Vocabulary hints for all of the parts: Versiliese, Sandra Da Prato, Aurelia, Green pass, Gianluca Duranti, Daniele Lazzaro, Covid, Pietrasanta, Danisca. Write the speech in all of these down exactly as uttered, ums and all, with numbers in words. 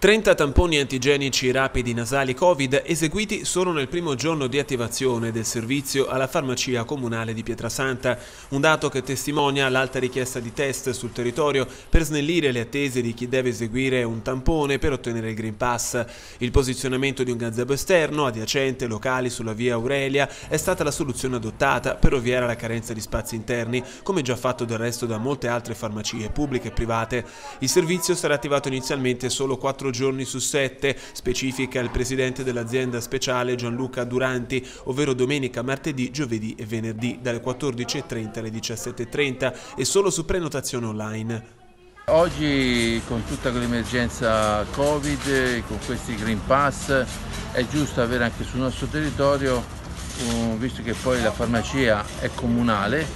trenta tamponi antigenici rapidi nasali Covid eseguiti solo nel primo giorno di attivazione del servizio alla farmacia comunale di Pietrasanta, un dato che testimonia l'alta richiesta di test sul territorio per snellire le attese di chi deve eseguire un tampone per ottenere il Green Pass. Il posizionamento di un gazebo esterno, adiacente locali sulla via Aurelia, è stata la soluzione adottata per ovviare alla carenza di spazi interni, come già fatto del resto da molte altre farmacie pubbliche e private. Il servizio sarà attivato inizialmente solo quattro giorni su sette, specifica il presidente dell'azienda speciale Gianluca Duranti, ovvero domenica, martedì, giovedì e venerdì dalle quattordici e trenta alle diciassette e trenta e solo su prenotazione online. Oggi, con tutta l'emergenza Covid, con questi Green Pass, è giusto avere anche sul nostro territorio, visto che poi la farmacia è comunale,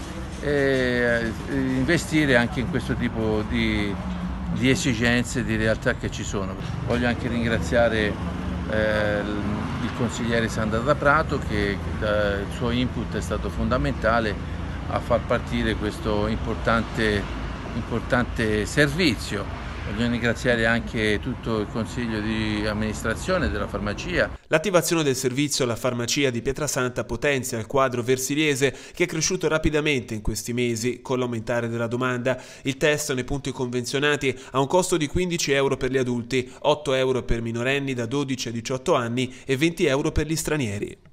e investire anche in questo tipo di di esigenze, di realtà che ci sono. Voglio anche ringraziare eh, il consigliere Sandra Da Prato, che eh, il suo input è stato fondamentale a far partire questo importante, importante servizio. Voglio ringraziare anche tutto il consiglio di amministrazione della farmacia. L'attivazione del servizio alla farmacia di Pietrasanta potenzia il quadro versiliese, che è cresciuto rapidamente in questi mesi con l'aumentare della domanda. Il test nei punti convenzionati ha un costo di quindici euro per gli adulti, otto euro per minorenni da dodici a diciotto anni e venti euro per gli stranieri.